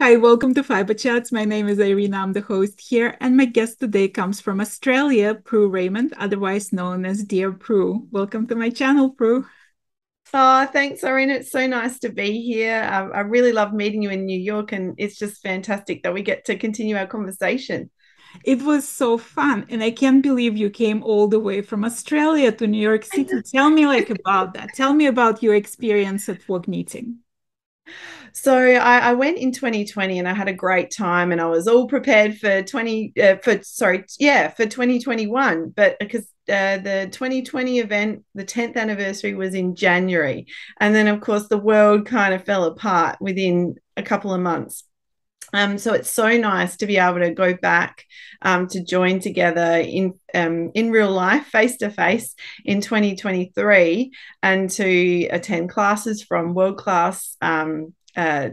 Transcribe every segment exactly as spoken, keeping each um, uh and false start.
Hi, welcome to Fiber Chats. My name is Irina. I'm the host here, and my guest today comes from Australia, Pru Raymond, otherwise known as Dear Pru. Welcome to my channel, Pru. Oh, thanks, Irina. It's so nice to be here. I, I really love meeting you in New York, and it's just fantastic that we get to continue our conversation. It was so fun, and I can't believe you came all the way from Australia to New York City. Tell me like about that. Tell me about your experience at Vogue meeting. So I, I went in twenty twenty and I had a great time, and I was all prepared for twenty uh, for sorry yeah for twenty twenty-one, but because uh, the twenty twenty event, the tenth anniversary, was in January, and then of course the world kind of fell apart within a couple of months. Um, so it's so nice to be able to go back um, to join together in um, in real life, face-to-face in twenty twenty-three, and to attend classes from world-class um, uh,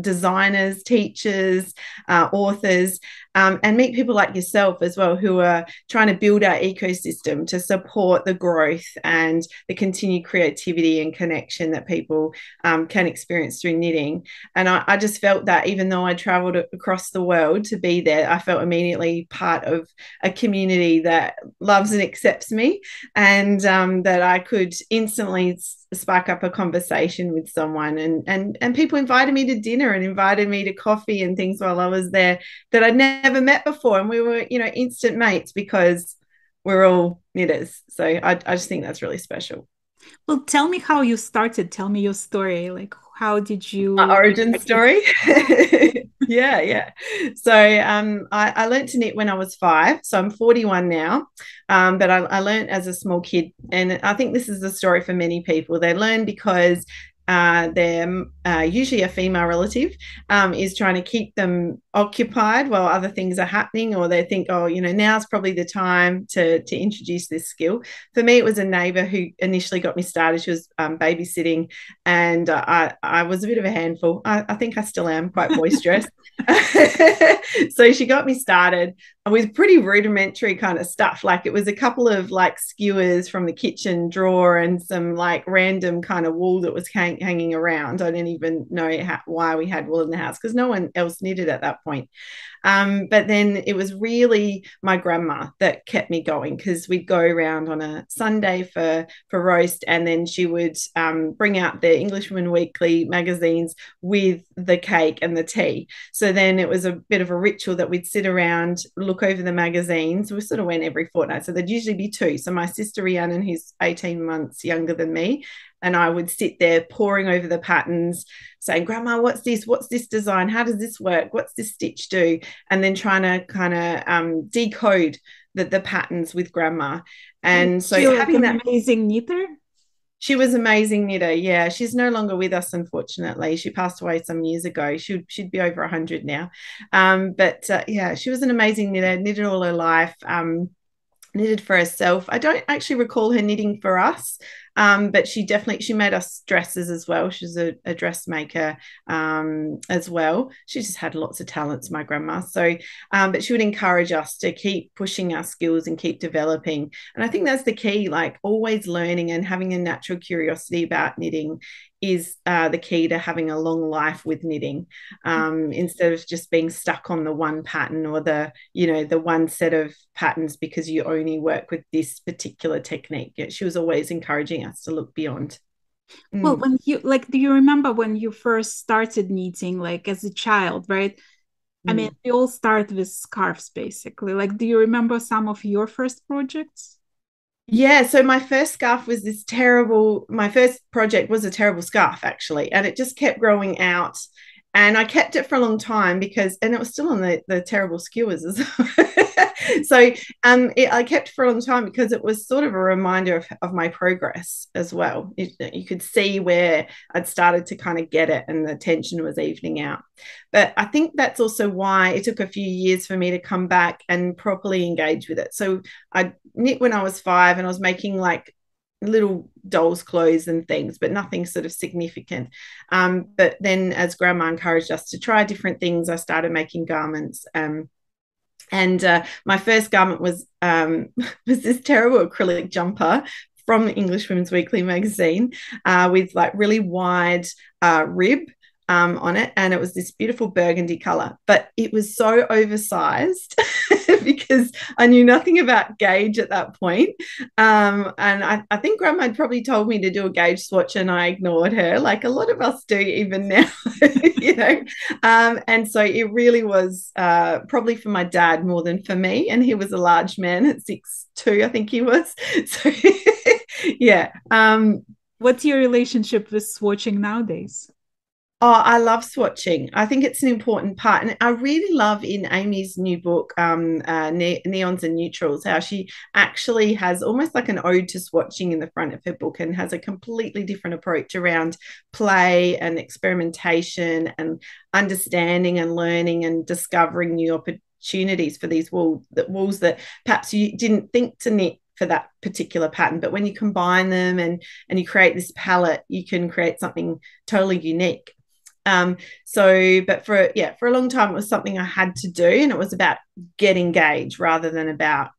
designers, teachers, uh, authors, um, and meet people like yourself as well, who are trying to build our ecosystem to support the growth and the continued creativity and connection that people um, can experience through knitting. And I, I just felt that even though I traveled across the world to be there, I felt immediately part of a community that loves and accepts me, and um, that I could instantly spark up a conversation with someone, and and and people invited me to dinner and invited me to coffee and things while I was there that I'd never met before, and we were, you know, instant mates because we're all knitters. So I, I just think that's really special. Well, tell me how you started. Tell me your story. Like, how did you... My origin story? yeah, yeah. So um, I, I learned to knit when I was five. So I'm forty-one now, um, but I, I learned as a small kid. And I think this is the story for many people. They learn because... Uh, they're uh, usually a female relative um, is trying to keep them occupied while other things are happening, or they think, oh, you know, now's probably the time to to introduce this skill. For me, it was a neighbour who initially got me started. She was um, babysitting, and uh, I, I was a bit of a handful. I, I think I still am quite boisterous. So she got me started with pretty rudimentary kind of stuff. Like, it was a couple of like skewers from the kitchen drawer and some like random kind of wool that was hang hanging around. I didn't even know how, why we had wool in the house, because no one else knitted at that point. Um, but then it was really my grandma that kept me going, because we'd go around on a Sunday for, for roast, and then she would um, bring out the English Women's Weekly magazines with the cake and the tea. So then it was a bit of a ritual that we'd sit around, look over the magazines. We sort of went every fortnight, so there'd usually be two. So my sister Rhiannon, who's eighteen months younger than me, and I would sit there poring over the patterns, saying, Grandma, what's this? What's this design? How does this work? What's this stitch do? And then trying to kind of um, decode the, the patterns with Grandma. And so you're having that amazing knitter. She was amazing knitter, yeah. She's no longer with us, unfortunately. She passed away some years ago. She'd, she'd be over one hundred now. Um, but, uh, yeah, she was an amazing knitter, knitted all her life, um, knitted for herself. I don't actually recall her knitting for us, um, but she definitely, she made us dresses as well. She was a, a dressmaker um, as well. She just had lots of talents, my grandma. So, um, but she would encourage us to keep pushing our skills and keep developing. And I think that's the key, like always learning and having a natural curiosity about knitting is uh, the key to having a long life with knitting, um, instead of just being stuck on the one pattern or the, you know, the one set of patterns because you only work with this particular technique. She was always encouraging us to look beyond. Mm. Well, when you, like, do you remember when you first started knitting, like as a child, right? Mm. I mean, we all start with scarves basically. Like, do you remember some of your first projects? Yeah, so my first scarf was this terrible, my first project was a terrible scarf actually, and it just kept growing out, and I kept it for a long time because, and it was still on the, the terrible skewers as well. So um, it, I kept for a long time because it was sort of a reminder of, of my progress as well. You, you could see where I'd started to kind of get it, and the tension was evening out. But I think that's also why it took a few years for me to come back and properly engage with it. So I knit when I was five, and I was making like little doll's clothes and things, but nothing sort of significant. Um, but then as Grandma encouraged us to try different things, I started making garments. Um, and uh, my first garment was um, was this terrible acrylic jumper from the English Women's Weekly magazine uh, with like really wide uh, rib. um, on it, and it was this beautiful burgundy colour, but it was so oversized because I knew nothing about gauge at that point. Um, and I, I think Grandma had probably told me to do a gauge swatch and I ignored her, like a lot of us do even now, you know. Um, and so it really was uh, probably for my dad more than for me, and he was a large man at six two, I think he was. So, yeah. Um, What's your relationship with swatching nowadays? Oh, I love swatching. I think it's an important part. And I really love in Amy's new book, um, uh, ne Neons and Neutrals, how she actually has almost like an ode to swatching in the front of her book and has a completely different approach around play and experimentation and understanding and learning and discovering new opportunities for these wool, that wools that perhaps you didn't think to knit for that particular pattern, but when you combine them and and you create this palette, you can create something totally unique. Um, so, but for yeah, for a long time, it was something I had to do, and it was about getting gauge rather than about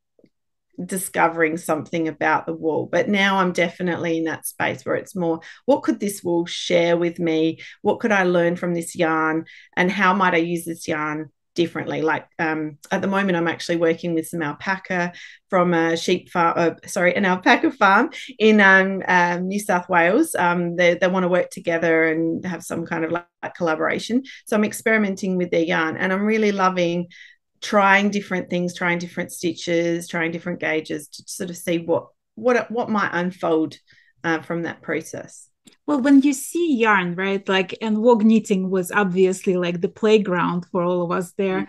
discovering something about the wool. But now I'm definitely in that space where it's more, what could this wool share with me? What could I learn from this yarn, and how might I use this yarn differently? Like um, at the moment, I'm actually working with some alpaca from a sheep farm, uh, sorry, an alpaca farm in um, um, New South Wales. Um, they they want to work together and have some kind of like collaboration. So I'm experimenting with their yarn, and I'm really loving trying different things, trying different stitches, trying different gauges to sort of see what what what might unfold uh, from that process. Well, when you see yarn, right, like, and Vogue knitting was obviously like the playground for all of us there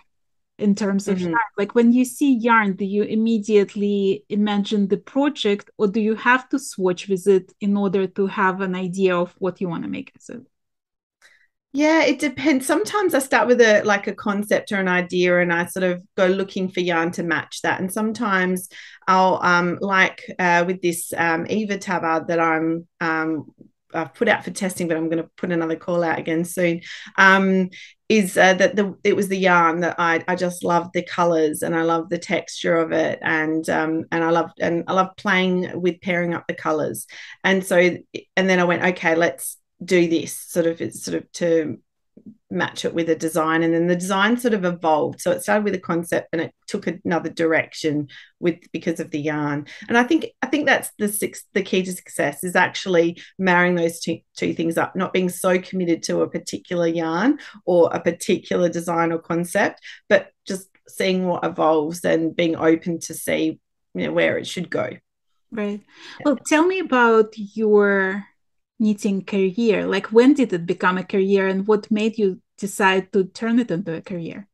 in terms of mm-hmm. yarn. Like when you see yarn, do you immediately imagine the project, or do you have to swatch with it in order to have an idea of what you want to make? So, yeah, it depends. Sometimes I start with a like a concept or an idea, and I sort of go looking for yarn to match that. And sometimes I'll um like uh, with this um, Eva Tabba that I'm um. I've put out for testing, but I'm going to put another call out again soon, um, is uh, that the, it was the yarn that I, I just loved the colours, and I loved the texture of it, and um, and I loved and I loved playing with pairing up the colours, and so and then I went, okay, let's do this sort of it's sort of to match it with a design, and then the design sort of evolved. So it started with a concept and it took another direction with because of the yarn. And I think I think that's the six, the key to success is actually marrying those two, two things up, not being so committed to a particular yarn or a particular design or concept, but just seeing what evolves and being open to see, you know, where it should go. Right. Well, tell me about your knitting career. Like, when did it become a career, and what made you decide to turn it into a career?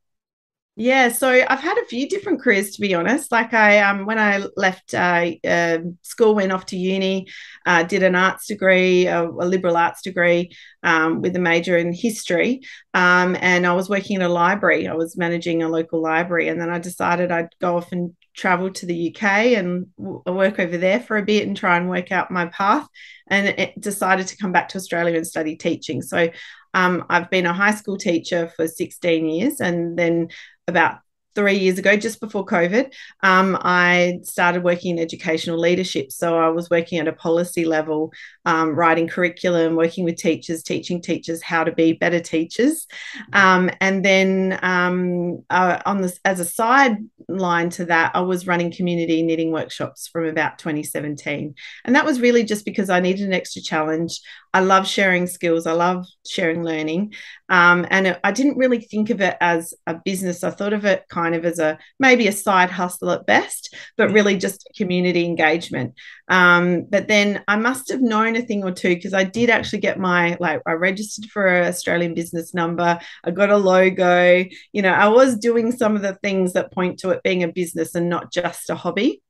Yeah, so I've had a few different careers, to be honest. Like I, um, when I left uh, uh, school, went off to uni, uh, did an arts degree, a, a liberal arts degree um, with a major in history. Um, and I was working at a library. I was managing a local library. And then I decided I'd go off and travel to the U K and work over there for a bit and try and work out my path, and it decided to come back to Australia and study teaching. So um, I've been a high school teacher for sixteen years, and then about three years ago, just before COVID, um, I started working in educational leadership. So I was working at a policy level, um, writing curriculum, working with teachers, teaching teachers how to be better teachers. Um, and then um, uh, on this, as a sideline to that, I was running community knitting workshops from about twenty seventeen. And that was really just because I needed an extra challenge. I love sharing skills. I love sharing learning. Um, and it, I didn't really think of it as a business. I thought of it kind of as a maybe a side hustle at best, but really just community engagement. Um, but then I must have known a thing or two, because I did actually get my, like, I registered for an Australian business number. I got a logo. You know, I was doing some of the things that point to it being a business and not just a hobby.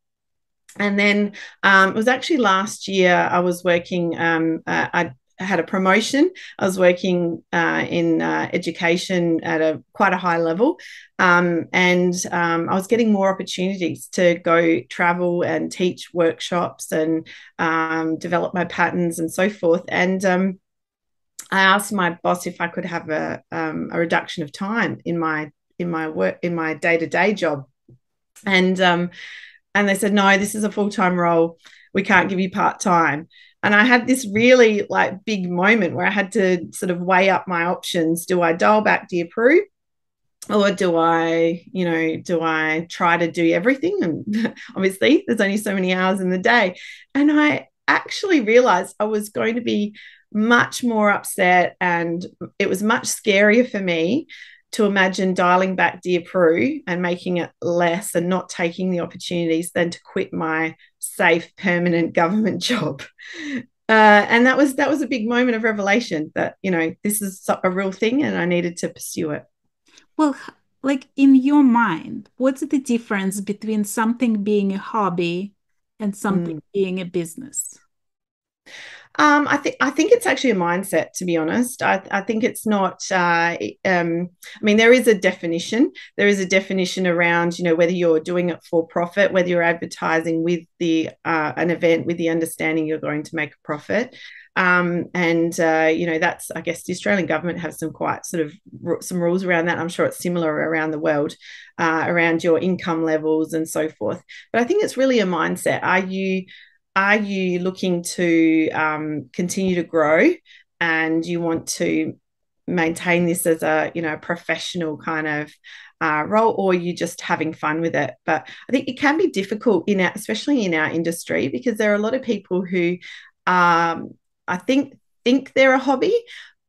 And then um, it was actually last year I was working, um, uh, I had a promotion. I was working uh, in uh, education at a quite a high level, um, and um, I was getting more opportunities to go travel and teach workshops and um, develop my patterns and so forth. And um, I asked my boss if I could have a, um, a reduction of time in my in my work in my day-to-day job, and um, and they said, no, this is a full-time role. We can't give you part-time. And I had this really like big moment where I had to sort of weigh up my options. Do I dial back Dear Pru, or do I, you know, do I try to do everything? And obviously there's only so many hours in the day. And I actually realized I was going to be much more upset, and it was much scarier for me to imagine dialing back Dear Pru and making it less and not taking the opportunities than to quit my safe permanent government job. Uh, and that was that was a big moment of revelation that, you know, this is a real thing and I needed to pursue it. Well, like in your mind, what's the difference between something being a hobby and something mm. being a business? Um, I think I think it's actually a mindset, to be honest. I, I think it's not. Uh, um, I mean, there is a definition. There is a definition around, you know, whether you're doing it for profit, whether you're advertising with the uh, an event with the understanding you're going to make a profit, um, and uh, you know, that's, I guess the Australian government have some quite sort of some rules around that. I'm sure it's similar around the world, uh, around your income levels and so forth. But I think it's really a mindset. Are you Are you looking to um, continue to grow, and you want to maintain this as a, you know, professional kind of uh, role, or are you just having fun with it? But I think it can be difficult in our, especially in our industry, because there are a lot of people who um, I think think they're a hobby,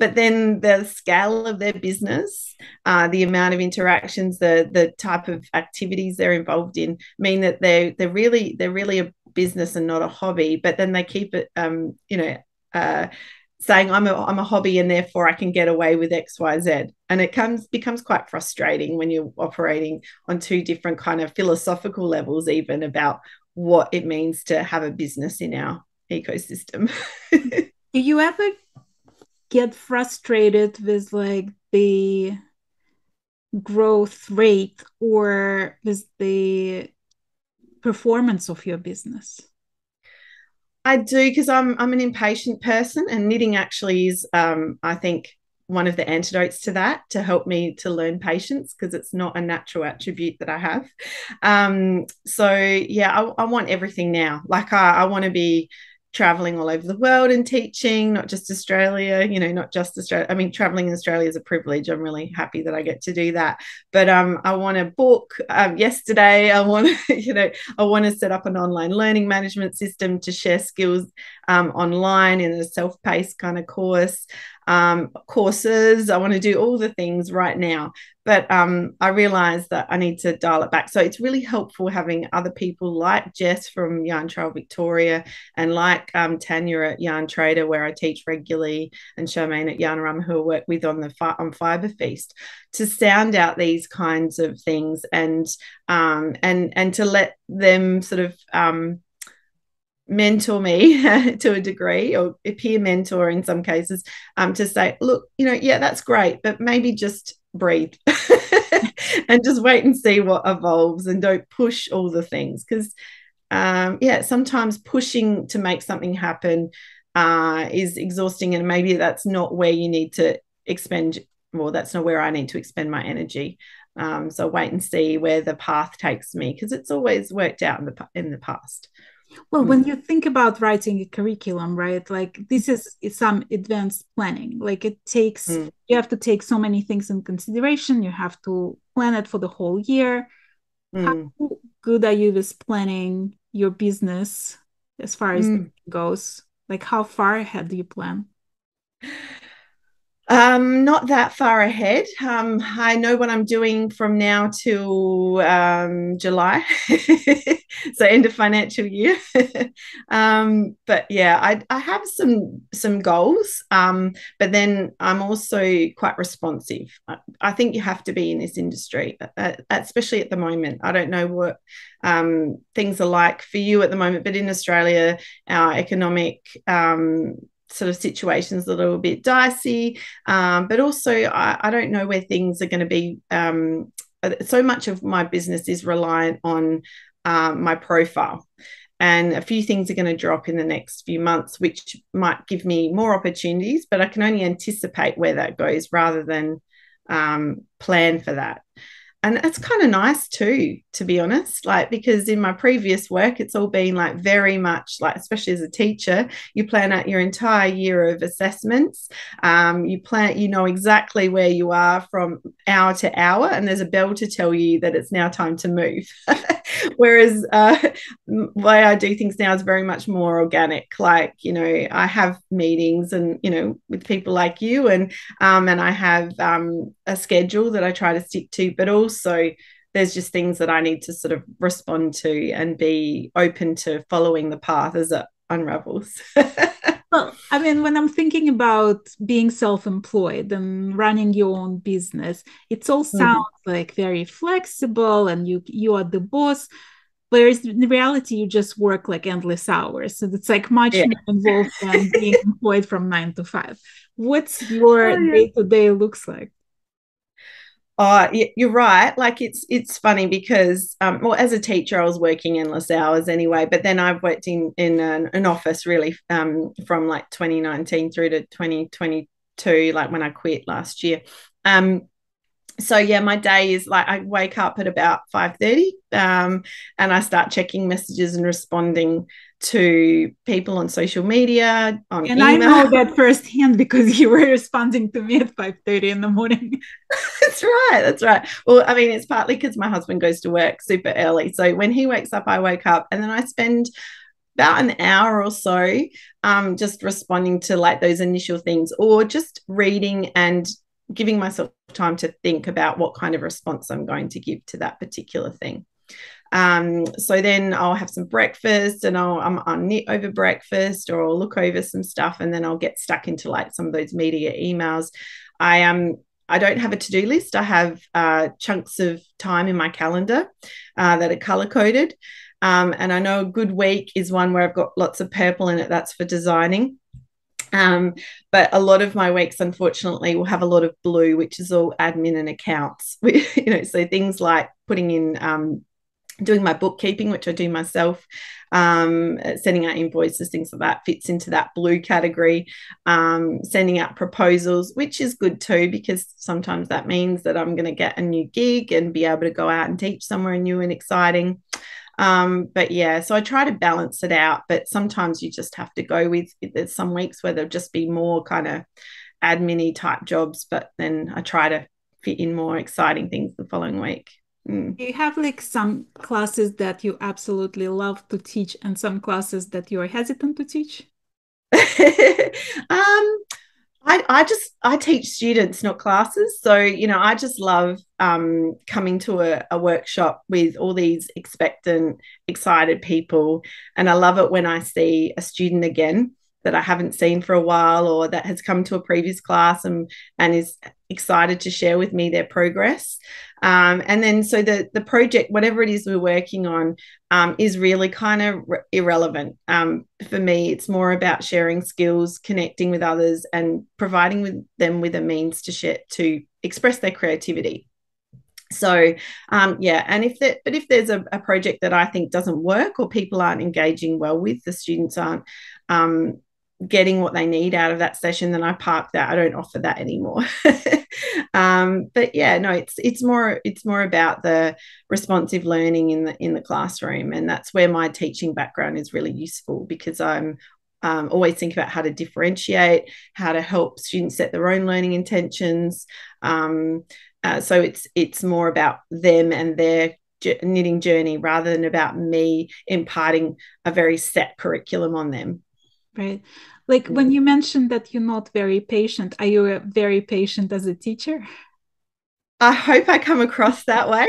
but then the scale of their business, uh, the amount of interactions, the the type of activities they're involved in, mean that they they're really they're really a business and not a hobby, but then they keep it, um, you know, uh, saying I'm a I'm a hobby and therefore I can get away with X, Y, Z, and it comes becomes quite frustrating when you're operating on two different kind of philosophical levels, even about what it means to have a business in our ecosystem. Do you ever get frustrated with like the growth rate or with the performance of your business? I do, because I'm I'm an impatient person, and knitting actually is um, I think one of the antidotes to that, to help me to learn patience, because it's not a natural attribute that I have. Um, so yeah, I, I want everything now. Like I, I want to be traveling all over the world and teaching, not just Australia, you know, not just Australia. I mean, traveling in Australia is a privilege. I'm really happy that I get to do that. But um, I want to book um, yesterday. I want to, you know, I want to set up an online learning management system to share skills um, online in a self-paced kind of course, um, courses. I want to do all the things right now. But um, I realised that I need to dial it back. So it's really helpful having other people like Jess from Yarn Trail Victoria, and like um, Tanya at Yarn Trader, where I teach regularly, and Charmaine at Yarn Ram, who I work with on the fi- on Fibre Feast, to sound out these kinds of things, and um, and and to let them sort of um, mentor me to a degree, or peer mentor in some cases, um, to say, look, you know, yeah, that's great, but maybe just breathe and just wait and see what evolves, and don't push all the things, because um yeah sometimes pushing to make something happen uh is exhausting, and maybe that's not where you need to expend well that's not where I need to expend my energy. Um so wait and see where the path takes me, because it's always worked out in the in the past. Well, when you think about writing a curriculum, right, like this is some advanced planning. Like it takes, mm. you have to take so many things in consideration. You have to plan it for the whole year. Mm. How good are you with planning your business as far as mm. it goes? Like how far ahead do you plan? Um, not that far ahead. Um, I know what I'm doing from now till um, July, so end of financial year. um, but yeah, I, I have some some goals, um, but then I'm also quite responsive. I, I think you have to be in this industry, uh, especially at the moment. I don't know what um, things are like for you at the moment, but in Australia, our economic um sort of situations a little bit dicey, um, but also I, I don't know where things are going to be. Um, so much of my business is reliant on um, my profile, and a few things are going to drop in the next few months, which might give me more opportunities, but I can only anticipate where that goes rather than um, plan for that. And it's kind of nice too, to be honest, like, because in my previous work, it's all been like very much like, especially as a teacher, you plan out your entire year of assessments. Um, you plan, you know exactly where you are from hour to hour, and there's a bell to tell you that it's now time to move. Whereas uh, the way I do things now is very much more organic. Like, you know, I have meetings and, you know, with people like you, and, um, and I have um, a schedule that I try to stick to, but also Also, there's just things that I need to sort of respond to and be open to following the path as it unravels. Well, I mean, when I'm thinking about being self-employed and running your own business, it all sounds mm-hmm. like very flexible and you you are the boss. Whereas in reality, you just work like endless hours. So it's like much yeah. more involved than being employed from nine to five. What's your day-to-day looks like? Oh, you're right. Like it's it's funny because, um, well, as a teacher, I was working endless hours anyway. But then I've worked in in an, an office really um, from like twenty nineteen through to twenty twenty-two, like when I quit last year. Um, so yeah, my day is like I wake up at about five thirty, um, and I start checking messages and responding to people on social media, on and email. I know that firsthand because you were responding to me at five thirty in the morning. That's right, that's right. Well, I mean, it's partly because my husband goes to work super early. So when he wakes up, I wake up, and then I spend about an hour or so um, just responding to like those initial things, or just reading and giving myself time to think about what kind of response I'm going to give to that particular thing. Um, so then I'll have some breakfast, and I'll, I'm, I'll knit over breakfast, or I'll look over some stuff, and then I'll get stuck into like some of those media emails. I um I don't have a to-do list. I have uh, chunks of time in my calendar uh, that are color-coded, um, and I know a good week is one where I've got lots of purple in it. That's for designing. Um, but a lot of my weeks, unfortunately, will have a lot of blue, which is all admin and accounts. you know, so things like putting in um. doing my bookkeeping, which I do myself, um, sending out invoices, things like that fits into that blue category, um, sending out proposals, which is good too, because sometimes that means that I'm going to get a new gig and be able to go out and teach somewhere new and exciting. Um, but yeah, so I try to balance it out, but sometimes you just have to go with, there's some weeks where there'll just be more kind of admin-y type jobs, but then I try to fit in more exciting things the following week. Do you have like some classes that you absolutely love to teach and some classes that you are hesitant to teach? um, I, I just, I teach students, not classes. So, you know, I just love um, coming to a, a workshop with all these expectant, excited people. And I love it when I see a student again that I haven't seen for a while, or that has come to a previous class and, and is excited to share with me their progress. Um, and then so the, the project, whatever it is we're working on, um, is really kind of re- irrelevant. Um, for me, it's more about sharing skills, connecting with others, and providing with them with a means to share, to express their creativity. So, um, yeah, and if that, but if there's a, a project that I think doesn't work, or people aren't engaging well with, the students aren't um, getting what they need out of that session, then I park that. I don't offer that anymore. um, but yeah, no, it's it's more it's more about the responsive learning in the in the classroom, and that's where my teaching background is really useful, because I'm um, always thinking about how to differentiate, how to help students set their own learning intentions. Um, uh, so it's it's more about them and their knitting journey rather than about me imparting a very set curriculum on them. Right. Like when you mentioned that you're not very patient, are you very patient as a teacher? I hope I come across that way.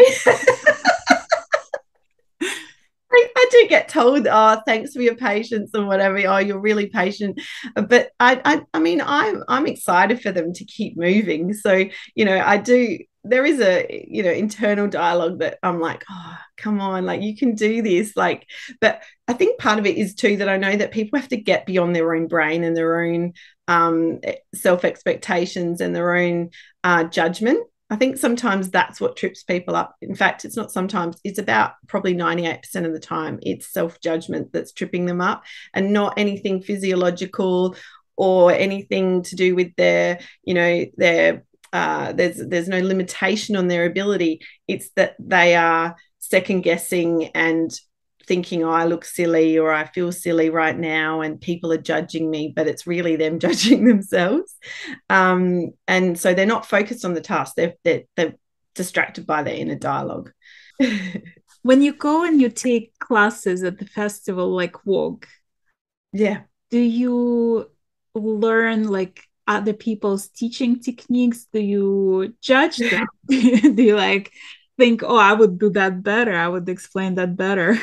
I, I do get told, oh, thanks for your patience and whatever. Oh, you're really patient. But I, I, I mean, I'm, I'm excited for them to keep moving. So, you know, I do. There is a, you know, internal dialogue that I'm like, oh, come on, like you can do this. Like, but I think part of it is too that I know that people have to get beyond their own brain and their own um, self-expectations and their own uh, judgment. I think sometimes that's what trips people up. In fact, it's not sometimes, it's about probably ninety-eight percent of the time it's self-judgment that's tripping them up, and not anything physiological or anything to do with their, you know, their uh, there's there's no limitation on their ability. It's that they are second guessing and thinking, oh, I look silly or I feel silly right now and people are judging me, but it's really them judging themselves. Um, and so they're not focused on the task. They're, they're, they're distracted by their inner dialogue. When you go and you take classes at the festival like Vogue, yeah, do you learn like other people's teaching techniques? Do you judge them? Do you like think, oh, I would do that better, I would explain that better?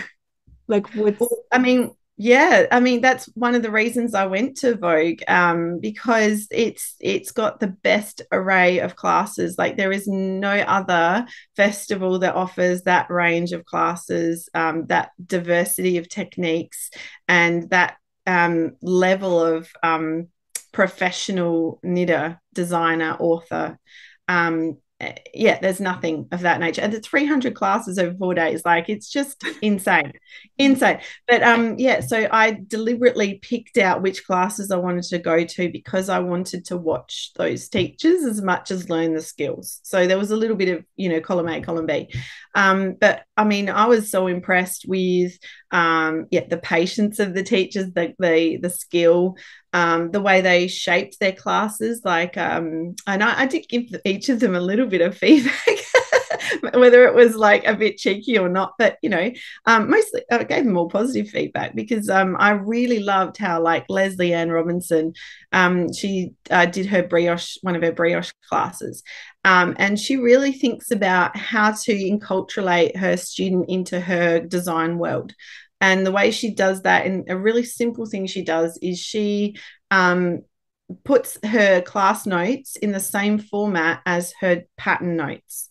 Like what? I mean, yeah, I mean, that's one of the reasons I went to Vogue, um, because it's it's got the best array of classes. Like there is no other festival that offers that range of classes, um, that diversity of techniques and that um, level of um, professional knitter, designer, author. Um, yeah, there's nothing of that nature. And the three hundred classes over four days, like it's just insane, insane. But um, yeah, so I deliberately picked out which classes I wanted to go to because I wanted to watch those teachers as much as learn the skills. So there was a little bit of, you know, column A, column B. Um, but I mean, I was so impressed with um, yeah, the patience of the teachers, the the, the skill, Um, the way they shaped their classes, like, um, and I, I did give each of them a little bit of feedback, whether it was like a bit cheeky or not, but, you know, um, mostly I gave them all positive feedback because um, I really loved how, like, Leslie Ann Robinson, um, she uh, did her brioche, one of her brioche classes, um, and she really thinks about how to enculturate her student into her design world. And the way she does that, and a really simple thing she does is she um, puts her class notes in the same format as her pattern notes.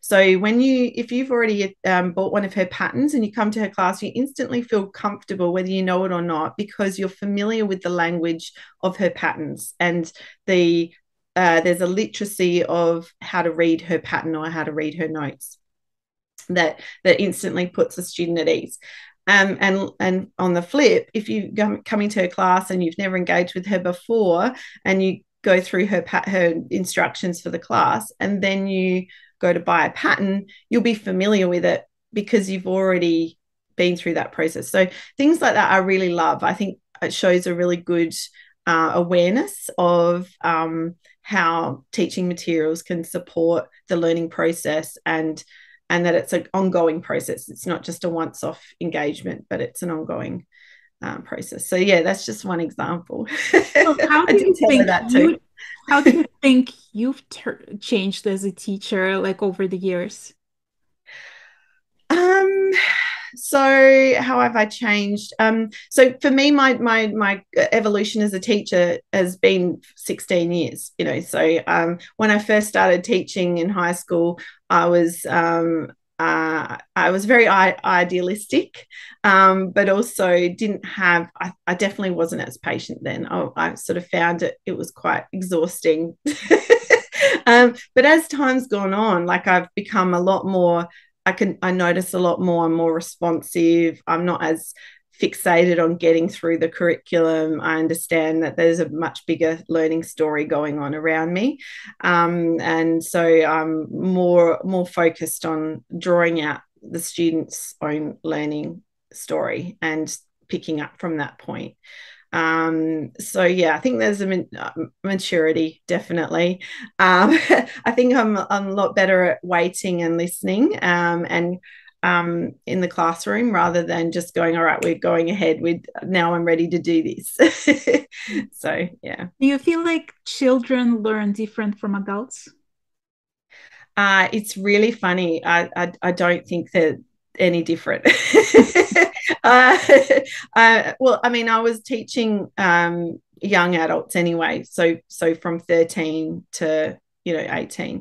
So when you, if you've already um, bought one of her patterns and you come to her class, you instantly feel comfortable, whether you know it or not, because you're familiar with the language of her patterns and the uh, there's a literacy of how to read her pattern or how to read her notes that that instantly puts a student at ease. Um, and and on the flip, if you come into her class and you've never engaged with her before and you go through her her instructions for the class and then you go to buy a pattern, you'll be familiar with it because you've already been through that process. So things like that I really love. I think it shows a really good uh, awareness of um, how teaching materials can support the learning process and And that it's an ongoing process. It's not just a once-off engagement, but it's an ongoing um, process. So yeah, that's just one example. Well, how do you think that too. You, how do you think you've ter- changed as a teacher, like over the years? Um. So how have I changed? Um. So for me, my my my evolution as a teacher has been sixteen years. You know, so um, when I first started teaching in high school, I was um, uh, I was very I- idealistic, um, but also didn't have. I, I definitely wasn't as patient then. I, I sort of found it. It was quite exhausting. um, but as time's gone on, like I've become a lot more. I can. I notice a lot more. I'm more responsive. I'm not as fixated on getting through the curriculum. I understand that there's a much bigger learning story going on around me, um, and so I'm more more focused on drawing out the student's own learning story and picking up from that point. Um, so yeah, I think there's a man- maturity, definitely. Um, I think I'm, I'm a lot better at waiting and listening, um, and Um, in the classroom rather than just going, all right, we're going ahead with now I'm ready to do this. So, yeah. Do you feel like children learn different from adults? Uh, it's really funny. I, I, I don't think they're any different. uh, uh, well, I mean, I was teaching um, young adults anyway. So, so from thirteen to you know, eighteen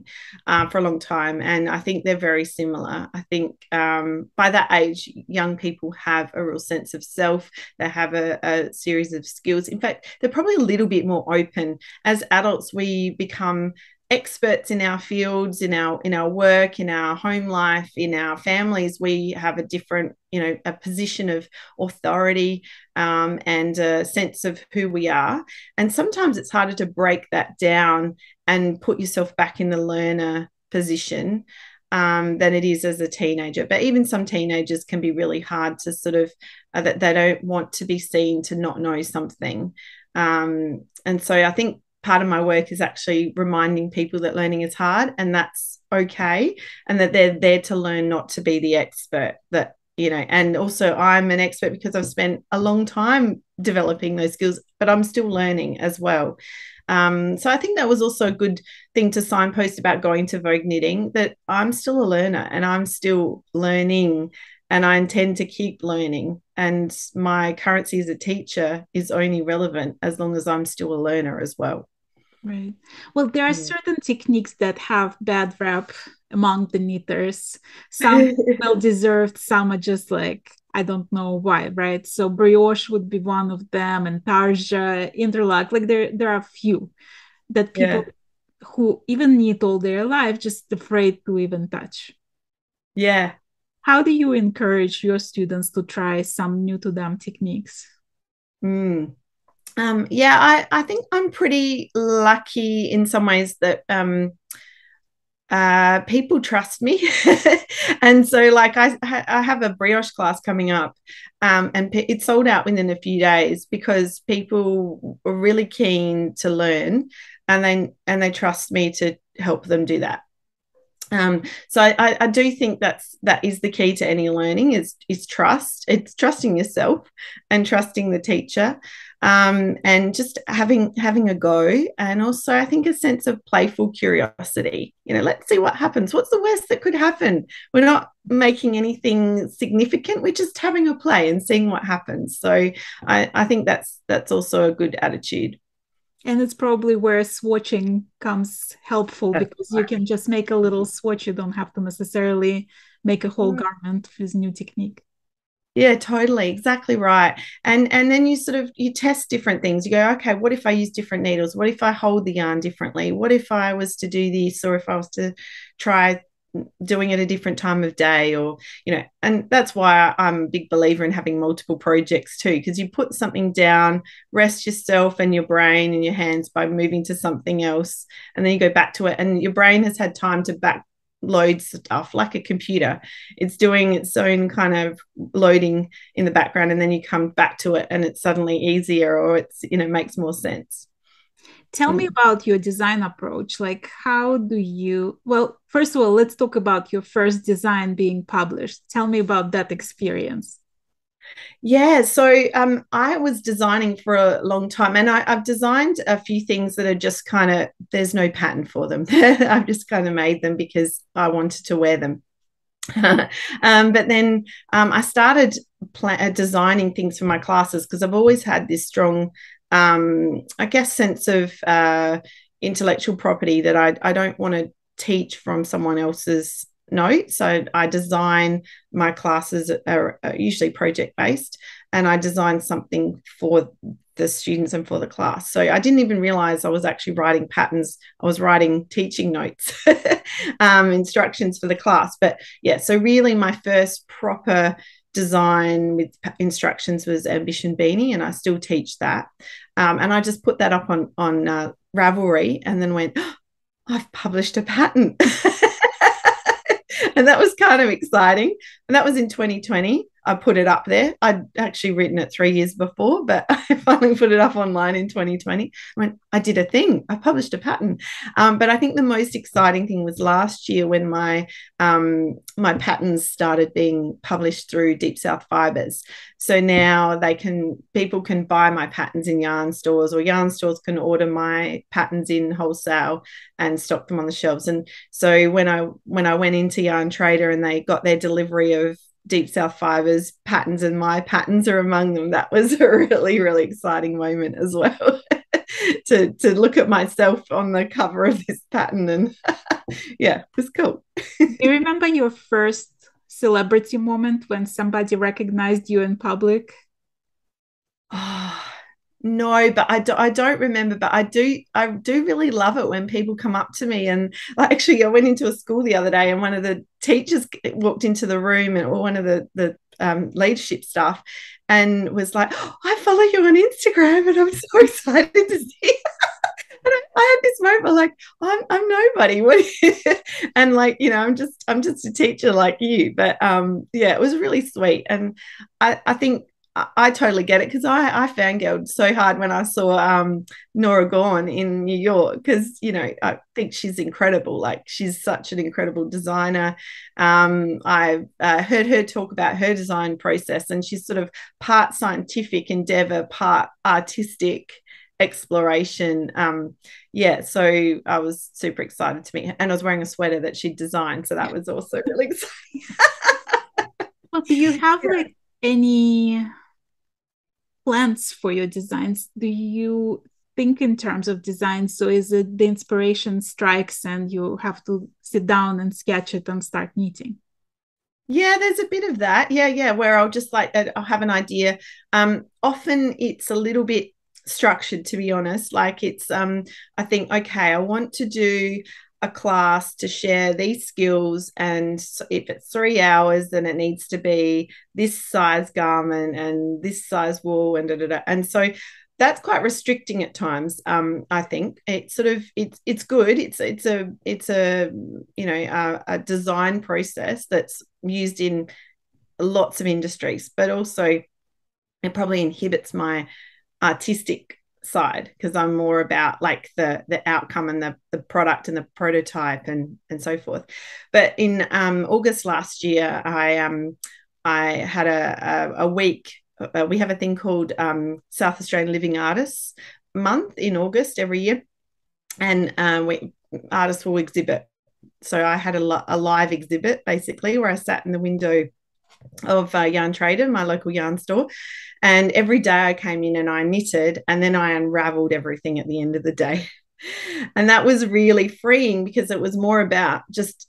um, for a long time. And I think they're very similar. I think um, by that age, young people have a real sense of self. They have a, a series of skills. In fact, they're probably a little bit more open. As adults, we become experts in our fields, in our in our work, in our home life, in our families, we have a different, you know, a position of authority um, and a sense of who we are. And sometimes it's harder to break that down and put yourself back in the learner position um, than it is as a teenager. But even some teenagers can be really hard to sort of, uh, that they don't want to be seen to not know something. Um, and so I think part of my work is actually reminding people that learning is hard, and that's okay, and that they're there to learn, not to be the expert. That, you know, and also I'm an expert because I've spent a long time developing those skills, but I'm still learning as well. Um, so I think that was also a good thing to signpost about going to Vogue Knitting, that I'm still a learner and I'm still learning, and I intend to keep learning. And my currency as a teacher is only relevant as long as I'm still a learner as well. Right. Well, there are yeah. certain techniques that have bad rap among the knitters. Some well-deserved, some are just like, I don't know why, right? So brioche would be one of them, and tarja, interlock. Like there, there are a few that people yeah. who even knit all their life just afraid to even touch. Yeah. How do you encourage your students to try some new to them techniques? Mm. Um, yeah, I, I think I'm pretty lucky in some ways that um, uh, people trust me. And so like I, I have a brioche class coming up um, and it sold out within a few days because people were really keen to learn, and they, and they trust me to help them do that. Um, so I, I do think that's, that is the key to any learning is, is trust. It's trusting yourself and trusting the teacher, um, and just having, having a go. And also I think a sense of playful curiosity, you know, let's see what happens. What's the worst that could happen? We're not making anything significant. We're just having a play and seeing what happens. So I, I think that's, that's also a good attitude. And it's probably where swatching comes helpful, because you can just make a little swatch. You don't have to necessarily make a whole garment with new technique. Yeah, totally. Exactly right. And and then you sort of, you test different things. You go, okay, what if I use different needles? What if I hold the yarn differently? What if I was to do this, or if I was to try doing it a different time of day, or, you know, and that's why I'm a big believer in having multiple projects too, because you put something down, rest yourself and your brain and your hands by moving to something else, and then you go back to it, and your brain has had time to back load stuff like a computer. It's doing its own kind of loading in the background, and then you come back to it and it's suddenly easier, or it's, you know, makes more sense. Tell me about your design approach. Like, how do you, well, first of all, let's talk about your first design being published. Tell me about that experience. Yeah, so um, I was designing for a long time, and I, I've designed a few things that are just kind of, there's no pattern for them. I've just kind of made them because I wanted to wear them. um, but then um, I started pl- designing things for my classes, because I've always had this strong Um, I guess, sense of uh, intellectual property, that I, I don't want to teach from someone else's notes. So I design, my classes are usually project-based, and I design something for the students and for the class. So I didn't even realise I was actually writing patterns. I was writing teaching notes, um, instructions for the class. But, yeah, so really my first proper design with instructions was Ambition Beanie, and I still teach that. Um, and I just put that up on, on uh, Ravelry, and then went, oh, I've published a pattern. And that was kind of exciting. And that was in twenty twenty. I put it up there. I'd actually written it three years before, but I finally put it up online in twenty twenty. I went, I did a thing. I published a pattern. Um, but I think the most exciting thing was last year when my um, my patterns started being published through Deep South Fibers. So now they can, people can buy my patterns in yarn stores, or yarn stores can order my patterns in wholesale and stock them on the shelves. And so when I when I went into Yarn Trader and they got their delivery of Deep South Fibers patterns, and my patterns are among them, that was a really, really exciting moment as well. to to look at myself on the cover of this pattern, and yeah, it was cool. Do you remember your first celebrity moment when somebody recognized you in public? Oh, No, but I, do, I don't remember, but I do I do really love it when people come up to me. And actually I went into a school the other day and one of the teachers walked into the room, and or one of the, the um, leadership staff, and was like, oh, I follow you on Instagram and I'm so excited to see you. And I, I had this moment like, I'm, I'm nobody. What and like, you know, I'm just I'm just a teacher like you. But um, yeah, it was really sweet. And I, I think, I totally get it, because I, I fangirled so hard when I saw um, Nora Gaughan in New York, because, you know, I think she's incredible. Like, she's such an incredible designer. Um, I've uh, heard her talk about her design process, and she's sort of part scientific endeavour, part artistic exploration. Um, yeah, so I was super excited to meet her, and I was wearing a sweater that she designed, so that was also really exciting. Well, do you have, like, any plans for your designs? Do you think in terms of design? So is it the inspiration strikes and you have to sit down and sketch it and start knitting? Yeah, there's a bit of that. Yeah, yeah, where I'll just like, I'll have an idea. Um, often it's a little bit structured, to be honest. Like it's, um, I think, okay, I want to do a class to share these skills, and if it's three hours, then it needs to be this size garment and this size wool and da, da, da. And so that's quite restricting at times. um I think it's sort of it's it's good it's it's a it's a you know a, a design process that's used in lots of industries, but also it probably inhibits my artistic side, because I'm more about like the the outcome and the the product and the prototype and and so forth. But in um August last year, I um I had a a, a week. Uh, we have a thing called um South Australian Living Artists Month in August every year, and um we artists will exhibit. So I had a, li a live exhibit basically, where I sat in the window of uh, Yarn Trader, my local yarn store, and every day I came in and I knitted, and then I unraveled everything at the end of the day. And that was really freeing, because it was more about just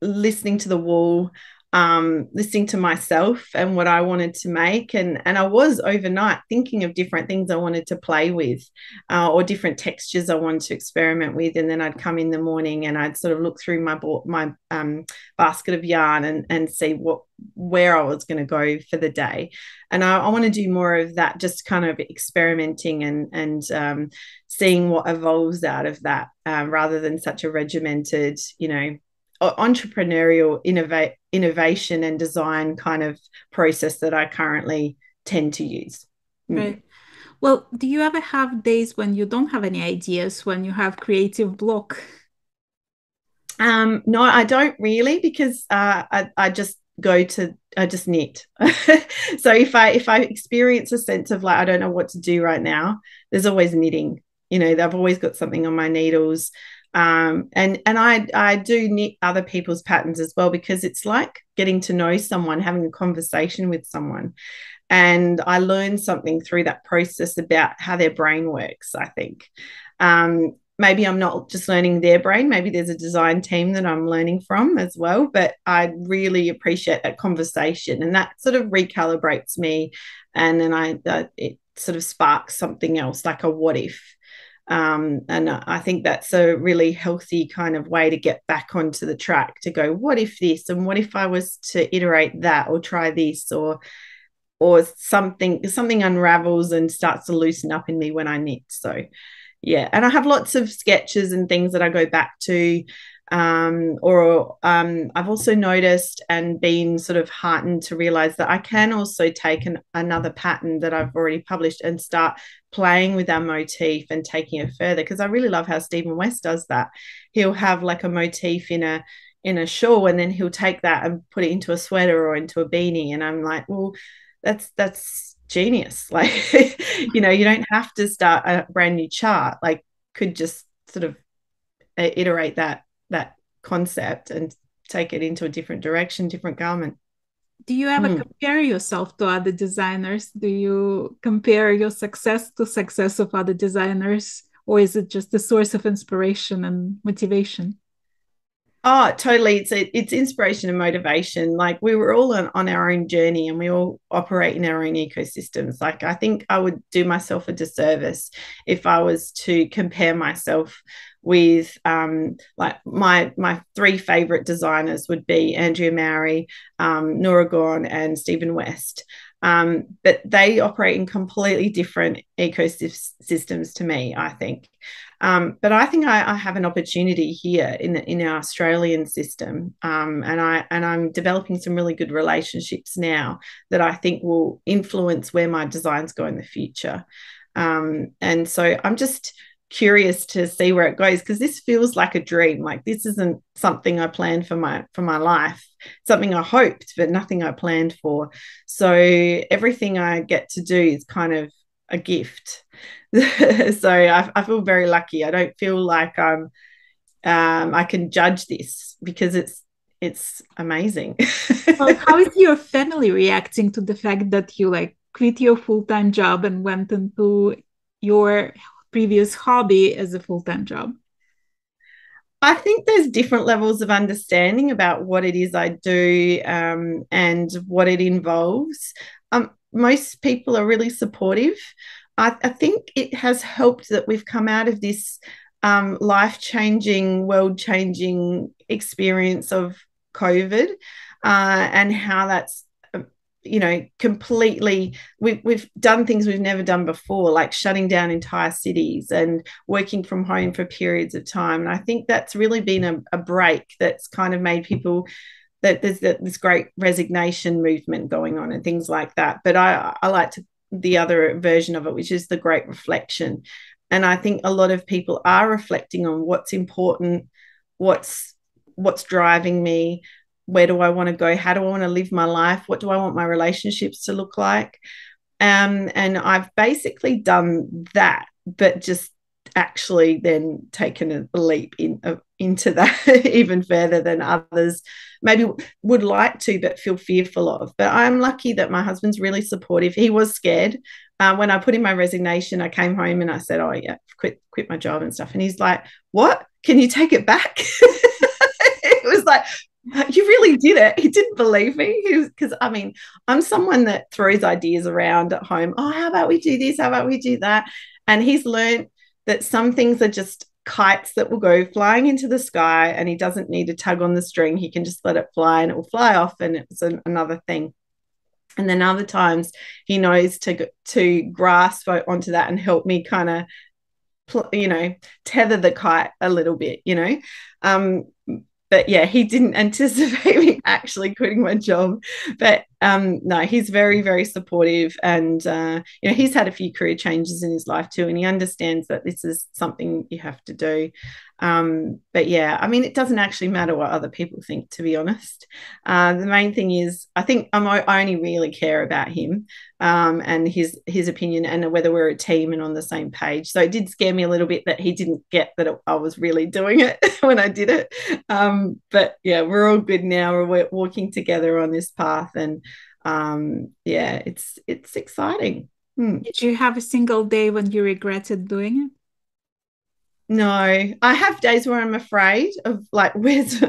listening to the wool, um, listening to myself and what I wanted to make. And, and I was overnight thinking of different things I wanted to play with, uh, or different textures I wanted to experiment with. And then I'd come in the morning and I'd sort of look through my, my um, basket of yarn and, and see what, where I was going to go for the day. And I, I want to do more of that, just kind of experimenting and, and um, seeing what evolves out of that, um, rather than such a regimented, you know, entrepreneurial innova innovation and design kind of process that I currently tend to use. Mm. Right. Well, do you ever have days when you don't have any ideas, when you have creative block? Um, no, I don't really, because uh, I, I just go to, I just knit. So if I, if I experience a sense of like, I don't know what to do right now, there's always knitting. You know, they've always got something on my needles. Um, and and I, I do knit other people's patterns as well, because it's like getting to know someone, having a conversation with someone. And I learn something through that process about how their brain works, I think. Um, maybe I'm not just learning their brain. Maybe there's a design team that I'm learning from as well. But I really appreciate that conversation, and that sort of recalibrates me, and then I uh, it sort of sparks something else, like a what if. Um, and I think that's a really healthy kind of way to get back onto the track, to go, what if this, and what if I was to iterate that, or try this, or or something something unravels and starts to loosen up in me when I knit. So yeah, and I have lots of sketches and things that I go back to, um, or um, I've also noticed and been sort of heartened to realise that I can also take an, another pattern that I've already published and start playing with our motif and taking it further, because I really love how Stephen West does that. He'll have like a motif in a in a shawl, and then he'll take that and put it into a sweater or into a beanie, and I'm like, well, that's that's genius. Like, you know, you don't have to start a brand new chart, like could just sort of iterate that that concept and take it into a different direction, different garment. Do you ever mm. compare yourself to other designers? Do you compare your success to success of other designers, or is it just a source of inspiration and motivation? Oh, totally. It's a, it's inspiration and motivation. Like, we were all on, on our own journey, and we all operate in our own ecosystems. Like, I think I would do myself a disservice if I was to compare myself with um, like my my three favourite designers would be Andrea Mowry, um, Nora Gaughan and Stephen West. Um, but they operate in completely different ecosystems to me, I think. Um, but I think I, I have an opportunity here in the, in our Australian system, um, and I and I'm developing some really good relationships now that I think will influence where my designs go in the future. Um, and so I'm just curious to see where it goes, because this feels like a dream. Like, this isn't something I planned for my for my life, something I hoped, but nothing I planned for. So everything I get to do is kind of a gift. So I, I feel very lucky. I don't feel like I'm um I can judge this, because it's it's amazing. Well, how is your family reacting to the fact that you like quit your full-time job and went into your previous hobby as a full-time job? I think there's different levels of understanding about what it is I do um, and what it involves. Um, most people are really supportive. I, I think it has helped that we've come out of this um, life-changing, world-changing experience of COVID uh, and how that's you know, completely, we've, we've done things we've never done before, like shutting down entire cities and working from home for periods of time. And I think that's really been a, a break that's kind of made people, that there's this great resignation movement going on and things like that. But I, I like to, the other version of it, which is the great reflection. And I think a lot of people are reflecting on what's important, what's what's driving me, where do I want to go? How do I want to live my life? What do I want my relationships to look like? Um, and I've basically done that, but just actually then taken a leap in, uh, into that even further than others maybe would like to, but feel fearful of. But I'm lucky that my husband's really supportive. He was scared. Uh, when I put in my resignation, I came home and I said, oh, yeah, quit, quit my job and stuff. And he's like, what? Can you take it back? It was like, you really did it. He didn't believe me, because I mean, I'm someone that throws ideas around at home. Oh, how about we do this? How about we do that? And he's learned that some things are just kites that will go flying into the sky, and he doesn't need to tug on the string. He can just let it fly and it will fly off, and it's an, another thing. And then other times he knows to to grasp onto that and help me kind of, you know, tether the kite a little bit, you know. Um, But, yeah, he didn't anticipate me actually quitting my job. But, um, no, he's very, very supportive. And, uh, you know, he's had a few career changes in his life too, and he understands that this is something you have to do. Um, but, yeah, I mean, it doesn't actually matter what other people think, to be honest. Uh, the main thing is I think I'm, I only really care about him um, and his his opinion, and whether we're a team and on the same page. So it did scare me a little bit that he didn't get that it, I was really doing it when I did it. Um, But, yeah, we're all good now. We're walking together on this path, and, um, yeah, it's it's exciting. Hmm. Did you have a single day when you regretted doing it? No. I have days where I'm afraid of, like, where's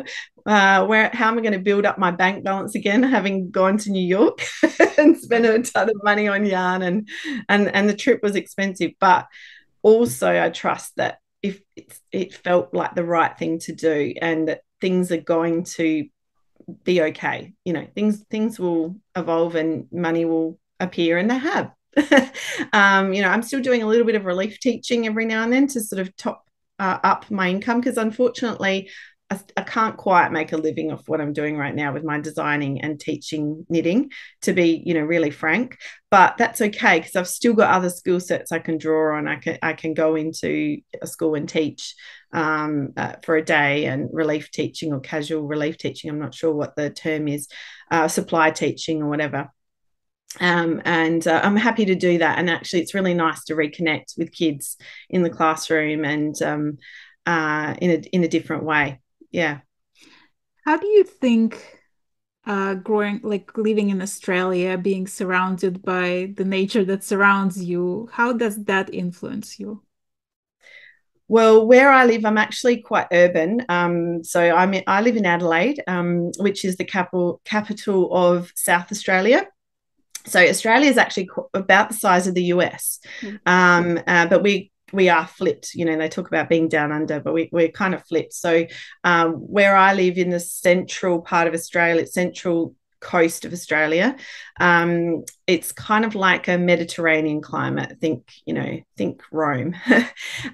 uh, where how am I going to build up my bank balance again, having gone to New York and spent a ton of money on yarn, and, and, and the trip was expensive. But also I trust that if it's, it felt like the right thing to do, and that things are going to be okay. You know, things things will evolve and money will appear, and they have. um, you know, I'm still doing a little bit of relief teaching every now and then to sort of top uh, up my income, because unfortunately I, I can't quite make a living off what I'm doing right now with my designing and teaching knitting, to be, you know, really frank. But that's okay, because I've still got other skill sets I can draw on. I can I can go into a school and teach Um, uh, for a day, and relief teaching or casual relief teaching, I'm not sure what the term is, uh, supply teaching or whatever. Um, and uh, I'm happy to do that. And actually it's really nice to reconnect with kids in the classroom, and um, uh, in, a, in a different way. Yeah. How do you think uh, growing, like living in Australia, being surrounded by the nature that surrounds you, how does that influence you? Well, where I live, I'm actually quite urban. Um, so I'm in, I live in Adelaide, um, which is the capital capital of South Australia. So Australia is actually about the size of the U S, um, uh, but we we are flipped. You know, they talk about being down under, but we, we're kind of flipped. So um, where I live in the central part of Australia, central coast of Australia, um, it's kind of like a Mediterranean climate. Think, you know, think Rome.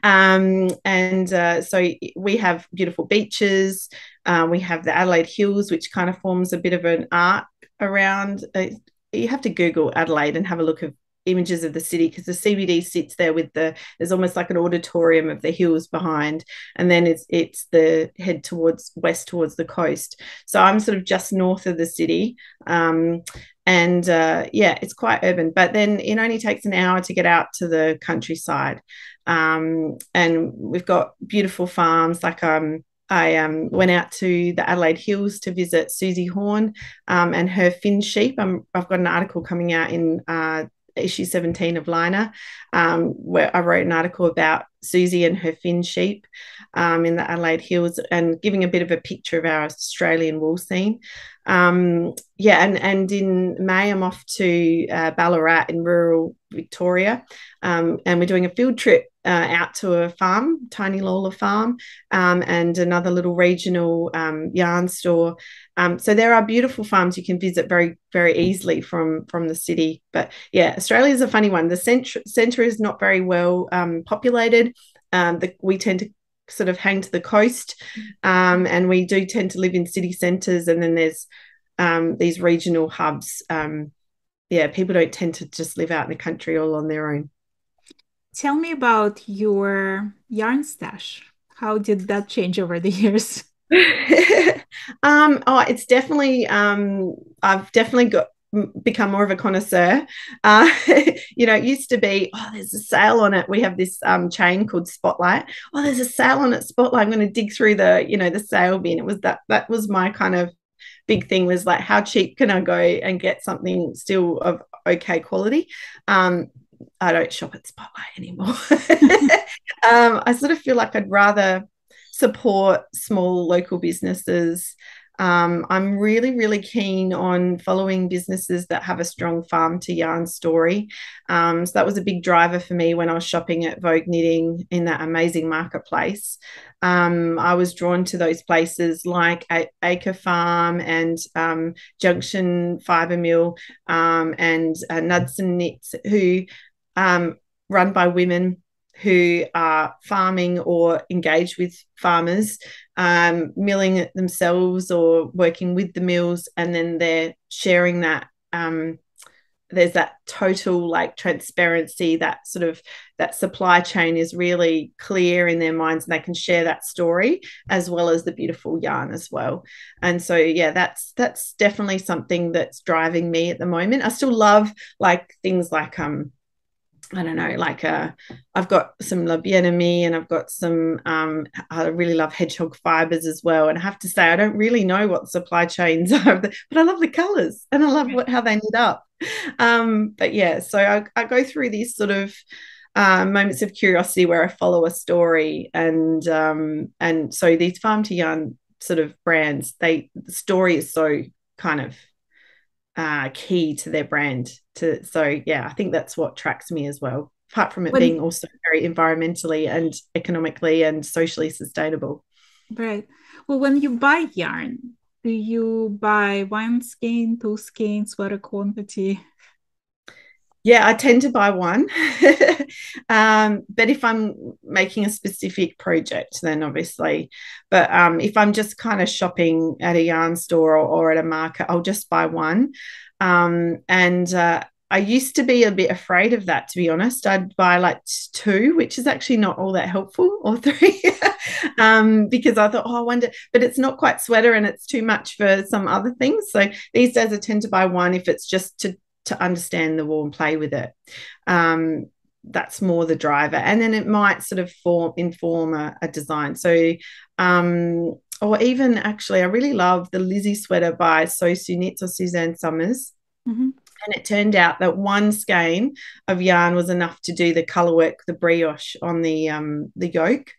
um, and uh, so we have beautiful beaches. Uh, we have the Adelaide Hills, which kind of forms a bit of an arc around. Uh, you have to Google Adelaide and have a look at images of the city, because the C B D sits there with the, there's almost like an auditorium of the hills behind, and then it's it's the head towards west towards the coast. So I'm sort of just north of the city, um, and uh, yeah, it's quite urban, but then it only takes an hour to get out to the countryside, um, and we've got beautiful farms. Like um I um, went out to the Adelaide Hills to visit Susie Horn um, and her Finn Sheep. I'm, I've got an article coming out in uh, issue seventeen of Liner, um, where I wrote an article about Susie and her Finn Sheep um, in the Adelaide Hills, and giving a bit of a picture of our Australian wool scene. Um, yeah, and, and in May I'm off to uh, Ballarat in rural Victoria, um, and we're doing a field trip Uh, out to a farm, Tiny Lola Farm, um, and another little regional um, yarn store. Um, so there are beautiful farms you can visit very, very easily from from the city. But yeah, Australia is a funny one. The centre centre is not very well um, populated. Um, the, we tend to sort of hang to the coast, um, and we do tend to live in city centres. And then there's um, these regional hubs. Um, yeah, people don't tend to just live out in the country all on their own. Tell me about your yarn stash. How did that change over the years? um, oh, it's definitely, um, I've definitely got become more of a connoisseur. Uh, you know, it used to be, oh, there's a sale on it. We have this um, chain called Spotlight. Oh, there's a sale on it, Spotlight. I'm going to dig through the, you know, the sale bin. It was that, that was my kind of big thing, was like, how cheap can I go and get something still of okay quality? Um, I don't shop at Spotlight anymore. um, I sort of feel like I'd rather support small local businesses. Um, I'm really, really keen on following businesses that have a strong farm to yarn story. Um, so that was a big driver for me when I was shopping at Vogue Knitting in that amazing marketplace. Um, I was drawn to those places like Acre Farm and um, Junction Fibre Mill um, and uh, Nuds and Knits, who um, run by women who are farming or engaged with farmers, um, milling it themselves or working with the mills, and then they're sharing that. Um, there's that total like transparency, that sort of that supply chain is really clear in their minds, and they can share that story as well as the beautiful yarn as well. And so yeah, that's that's definitely something that's driving me at the moment. I still love like things like um. I don't know, like uh, I've got some La Bien-Aimée, and I've got some, um, I really love hedgehog fibres as well. And I have to say, I don't really know what the supply chains are, but I love the colours, and I love what, how they knit up. Um, but yeah, so I, I go through these sort of uh, moments of curiosity where I follow a story, and um, and so these farm to yarn sort of brands, they the story is so kind of Uh, key to their brand. To so yeah, I think that's what attracts me as well, apart from it when, being also very environmentally and economically and socially sustainable. Right. Well, when you buy yarn, do you buy one skein, two skeins, what a quantity? Yeah, I tend to buy one. um, but if I'm making a specific project, then obviously. But um, if I'm just kind of shopping at a yarn store or, or at a market, I'll just buy one. Um, and uh, I used to be a bit afraid of that, to be honest. I'd buy like two, which is actually not all that helpful, or three, um, because I thought, oh, I wonder, but it's not quite sweater and it's too much for some other things. So these days I tend to buy one if it's just to, to understand the wool and play with it. Um, that's more the driver, and then it might sort of form inform a, a design. So um, or even actually I really love the Lizzie sweater by Sosu Knits or Suzanne Summers, mm-hmm. and it turned out that one skein of yarn was enough to do the colour work, the brioche on the um, the yoke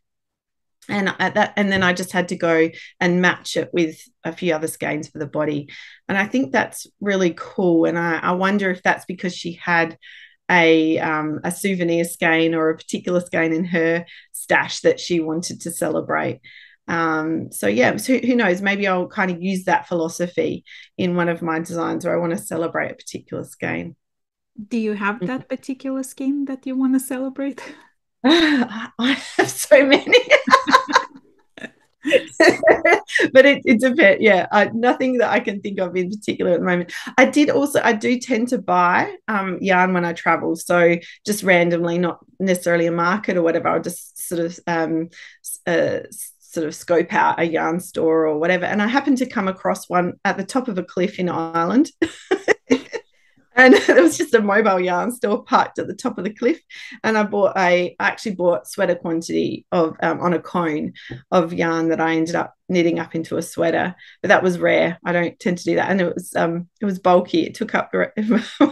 And at that, and then I just had to go and match it with a few other skeins for the body. And I think that's really cool. And I, I wonder if that's because she had a um, a souvenir skein or a particular skein in her stash that she wanted to celebrate. Um, so, yeah, so who knows? Maybe I'll kind of use that philosophy in one of my designs where I want to celebrate a particular skein. Do you have that particular skein that you want to celebrate? I have so many. But it, it depends. Yeah, I, nothing that I can think of in particular at the moment. I did also, I do tend to buy um, yarn when I travel. So just randomly, not necessarily a market or whatever. I'll just sort of um, uh, sort of scope out a yarn store or whatever. And I happened to come across one at the top of a cliff in Ireland. And it was just a mobile yarn store parked at the top of the cliff. And I bought a, I actually bought sweater quantity of, um, on a cone of yarn that I ended up knitting up into a sweater. But that was rare. I don't tend to do that. And it was, um, it was bulky. It took up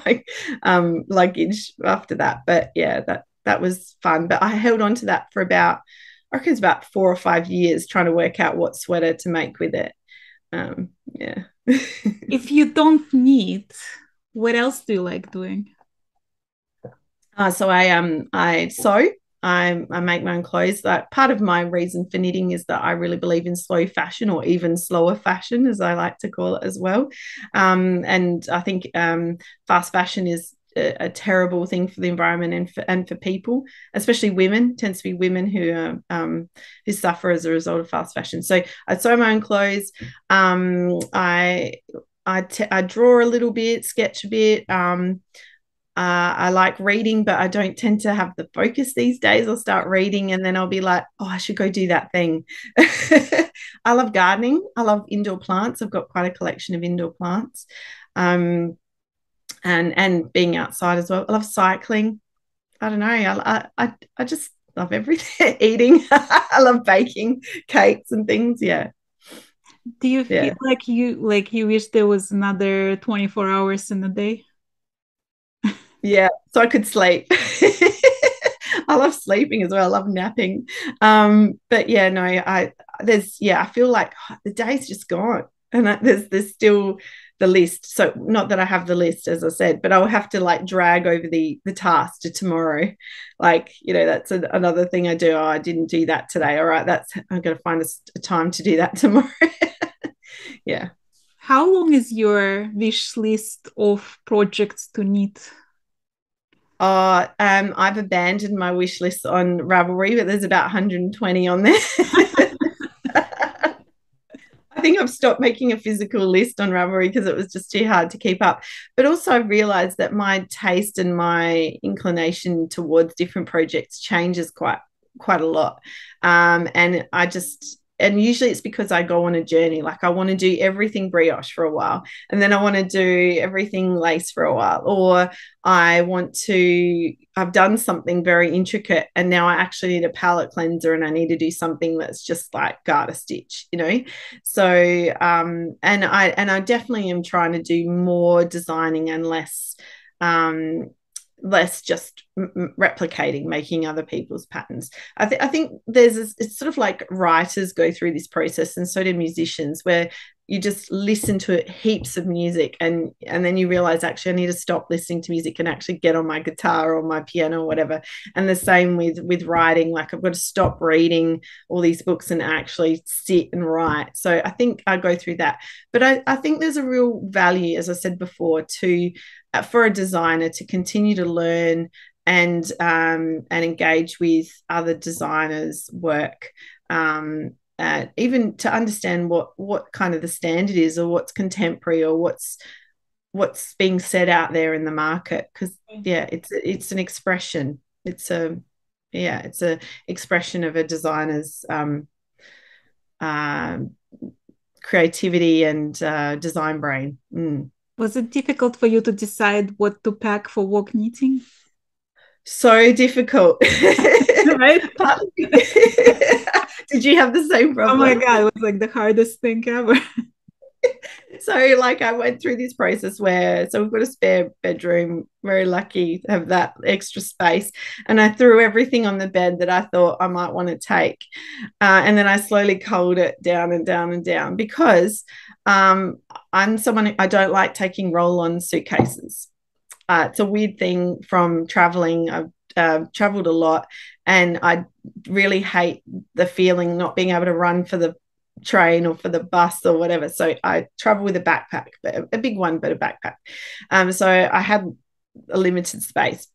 my um, luggage after that. But yeah, that, that was fun. But I held on to that for about, I reckon it's about four or five years trying to work out what sweater to make with it. Um, yeah. If you don't need... What else do you like doing? Uh, so I um I sew. I, I make my own clothes. That part of my reason for knitting is that I really believe in slow fashion, or even slower fashion, as I like to call it as well. Um, and I think um, fast fashion is a, a terrible thing for the environment and for, and for people, especially women. It tends to be women who are, um who suffer as a result of fast fashion. So I sew my own clothes. Um, I. I, t- I draw a little bit, sketch a bit. Um, uh, I like reading, but I don't tend to have the focus these days. I'll start reading and then I'll be like, oh, I should go do that thing. I love gardening. I love indoor plants. I've got quite a collection of indoor plants, um, and and being outside as well. I love cycling. I don't know. I I I just love everything. Eating. I love baking cakes and things. Yeah. Do you feel yeah. like you like you wish there was another twenty-four hours in a day? Yeah, so I could sleep. I love sleeping as well. I love napping. Um, but yeah, no, I there's yeah, I feel like oh, the day's just gone, and I, there's there's still the list. So not that I have the list, as I said, but I'll have to like drag over the the task to tomorrow. Like, you know, that's a, another thing I do. Oh, I didn't do that today. All right, that's I'm going to find a, a time to do that tomorrow. Yeah. How long is your wish list of projects to knit? Uh, um, I've abandoned my wish list on Ravelry, but there's about one hundred twenty on there. I think I've stopped making a physical list on Ravelry because it was just too hard to keep up. But also I've realised that my taste and my inclination towards different projects changes quite quite a lot. Um, and I just... And usually it's because I go on a journey. Like I want to do everything brioche for a while, and then I want to do everything lace for a while, or I want to, I've done something very intricate and now I actually need a palette cleanser and I need to do something that's just like garter stitch, you know? So, um, and I, and I definitely am trying to do more designing and less, um, less just m- replicating, making other people's patterns. I, th- I think there's this, it's sort of like writers go through this process, and so do musicians, where you just listen to heaps of music and and then you realise, actually, I need to stop listening to music and actually get on my guitar or my piano or whatever. And the same with with writing. Like I've got to stop reading all these books and actually sit and write. So I think I go through that. But I, I think there's a real value, as I said before, to for a designer to continue to learn and um, and engage with other designers' work, um, uh, even to understand what what kind of the standard is, or what's contemporary, or what's what's being set out there in the market. Because yeah, it's it's an expression. It's a yeah, it's a expression of a designer's um, uh, creativity and uh, design brain. Mm. Was it difficult for you to decide what to pack for work knitting? So difficult. Right? Did you have the same problem? Oh my God, it was like the hardest thing ever. So like I went through this process where, so we've got a spare bedroom, very lucky to have that extra space, and I threw everything on the bed that I thought I might want to take, uh, and then I slowly culled it down and down and down, because um, I'm someone, I don't like taking roll-on suitcases. Uh, it's a weird thing from traveling. I've uh, traveled a lot, and I really hate the feeling not being able to run for the train or for the bus or whatever. So I travel with a backpack, but a big one, but a backpack. Um, so I had a limited space.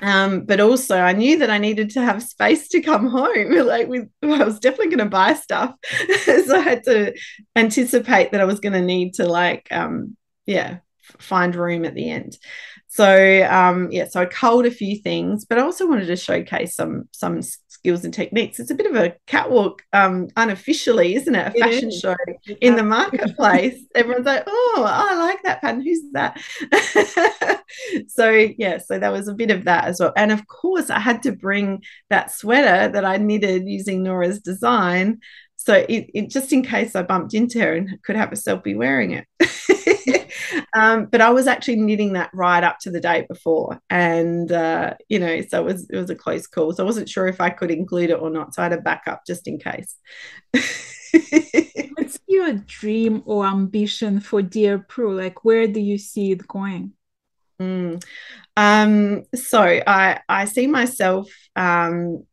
Um, but also I knew that I needed to have space to come home. Like with, I was definitely going to buy stuff. So I had to anticipate that I was going to need to like, um, yeah, find room at the end. So um yeah, so I culled a few things, but I also wanted to showcase some some skills and techniques. It's a bit of a catwalk, um unofficially, isn't it? A fashion it show in the marketplace. Everyone's like, oh, I like that pattern, who's that? So yeah, so that was a bit of that as well. And of course I had to bring that sweater that I knitted using Nora's design, so it, it just in case I bumped into her and could have herself be wearing it. Um, but I was actually knitting that right up to the day before, and uh, you know, so it was it was a close call. So I wasn't sure if I could include it or not, so I had a backup just in case. What's your dream or ambition for Dear Pru? Like, where do you see it going? Mm. Um, so I I see myself. Um,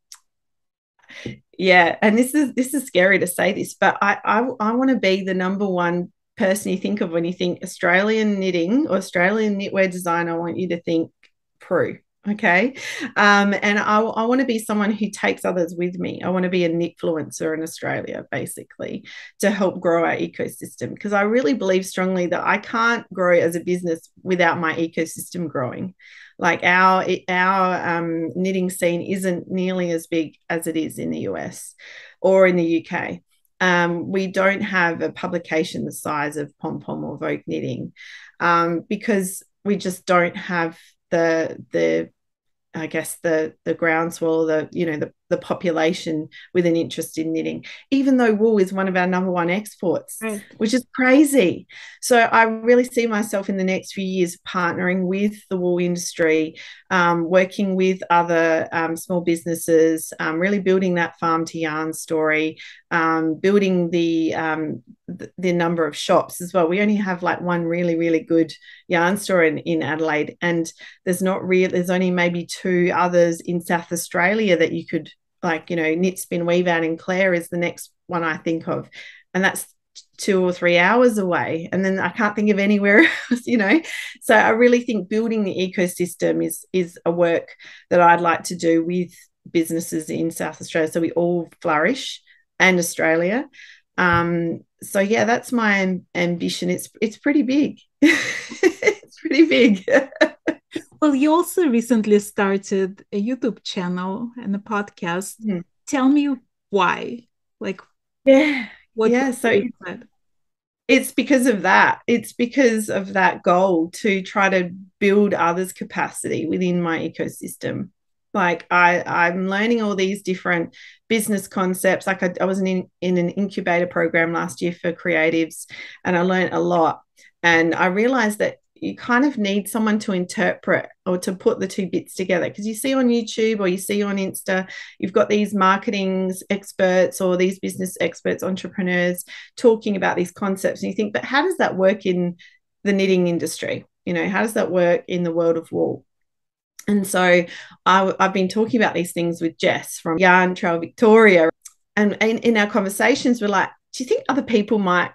yeah, and this is this is scary to say this, but I I, I want to be the number one person you think of when you think Australian knitting or Australian knitwear design. I want you to think Pru, okay? Um, and I, I want to be someone who takes others with me. I want to be a knitfluencer in Australia, basically, to help grow our ecosystem, because I really believe strongly that I can't grow as a business without my ecosystem growing. Like our, our um, knitting scene isn't nearly as big as it is in the U S or in the U K. Um, we don't have a publication the size of Pom Pom or Vogue Knitting, um, because we just don't have the the I guess the the groundswell, the you know the the population with an interest in knitting. Even though wool is one of our number one exports, right, which is crazy. So I really see myself in the next few years partnering with the wool industry, um, working with other um, small businesses, um, really building that farm to yarn story, um, building the um, the, the number of shops as well. We only have like one really really good yarn store in, in Adelaide, and there's not real. There's only maybe two. To others in South Australia that you could, like, you know, knit, spin, weave out, and Clare is the next one I think of, and that's two or three hours away, and then I can't think of anywhere else, you know. So I really think building the ecosystem is is a work that I'd like to do with businesses in South Australia, so we all flourish, and Australia. Um, so yeah, that's my ambition. It's it's pretty big. It's pretty big. Well, you also recently started a YouTube channel and a podcast. Mm-hmm. Tell me why. Like, yeah, what yeah. So it's, it's because of that. It's because of that goal to try to build others' capacity within my ecosystem. Like I, I'm learning all these different business concepts. Like I, I was in in an incubator program last year for creatives, and I learned a lot. And I realized that you kind of need someone to interpret or to put the two bits together, because you see on YouTube or you see on Insta, you've got these marketing experts or these business experts, entrepreneurs talking about these concepts, and you think, but how does that work in the knitting industry? You know, how does that work in the world of wool? And so I, I've been talking about these things with Jess from Yarn Trail Victoria, and in, in our conversations we're like, do you think other people might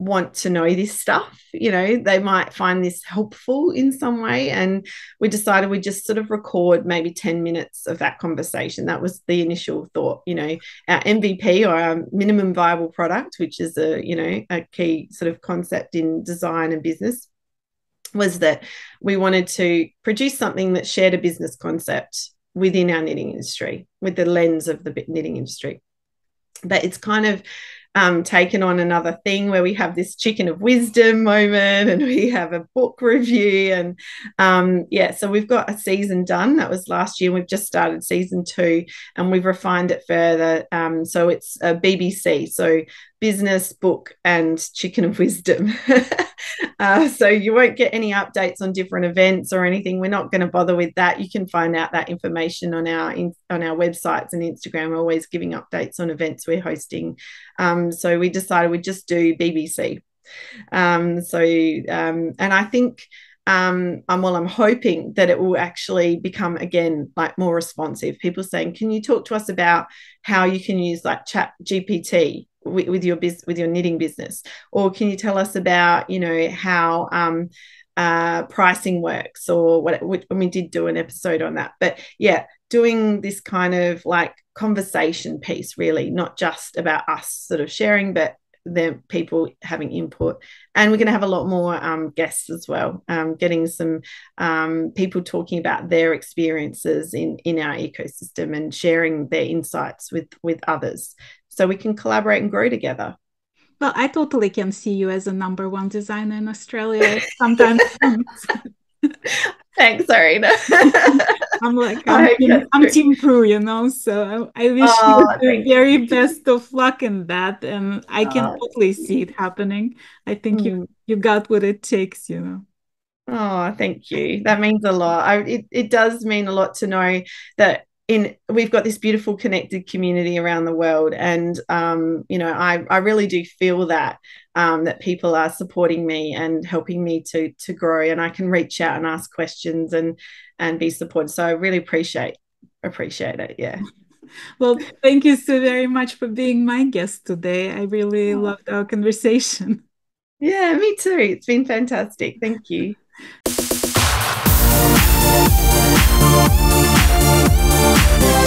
want to know this stuff? You know, they might find this helpful in some way. And we decided we just sort of record maybe ten minutes of that conversation. That was the initial thought. You know, our M V P, or our minimum viable product, which is a, you know, a key sort of concept in design and business, was that we wanted to produce something that shared a business concept within our knitting industry, with the lens of the knitting industry. But it's kind of um, taken on another thing where we have this chicken of wisdom moment and we have a book review. And um, yeah, so we've got a season done. That was last year. We've just started season two and we've refined it further. Um, so it's a B B C. So business, book and chicken of wisdom. Uh, so you won't get any updates on different events or anything. We're not going to bother with that. You can find out that information on our in, on our websites and Instagram. We're always giving updates on events we're hosting. Um, so we decided we'd just do B B C. Um, so um, and I think um, I'm well, I'm hoping that it will actually become again like more responsive. People saying, "Can you talk to us about how you can use like Chat G P T?" with your business, with your knitting business, or can you tell us about, you know, how um, uh, pricing works or what, which, and we did do an episode on that, but yeah, doing this kind of like conversation piece really, not just about us sort of sharing, but the people having input. And we're going to have a lot more um, guests as well, um, getting some um, people talking about their experiences in, in our ecosystem and sharing their insights with, with others. So we can collaborate and grow together. Well, I totally can see you as a number one designer in Australia sometimes. Thanks, Irina. I'm like, I'm, team, I'm team Pru, you know, so I wish oh, you the very best of luck in that. And I can oh, totally see it happening. I think mm. you, you got what it takes, you know. Oh, thank you. That means a lot. I, it, it does mean a lot to know that In, we've got this beautiful connected community around the world, and um, you know, I, I really do feel that um, that people are supporting me and helping me to to grow, and I can reach out and ask questions and and be supported. So I really appreciate appreciate it. Yeah. Well, thank you so very much for being my guest today. I really oh. loved our conversation. Yeah, me too. It's been fantastic. Thank you. We'll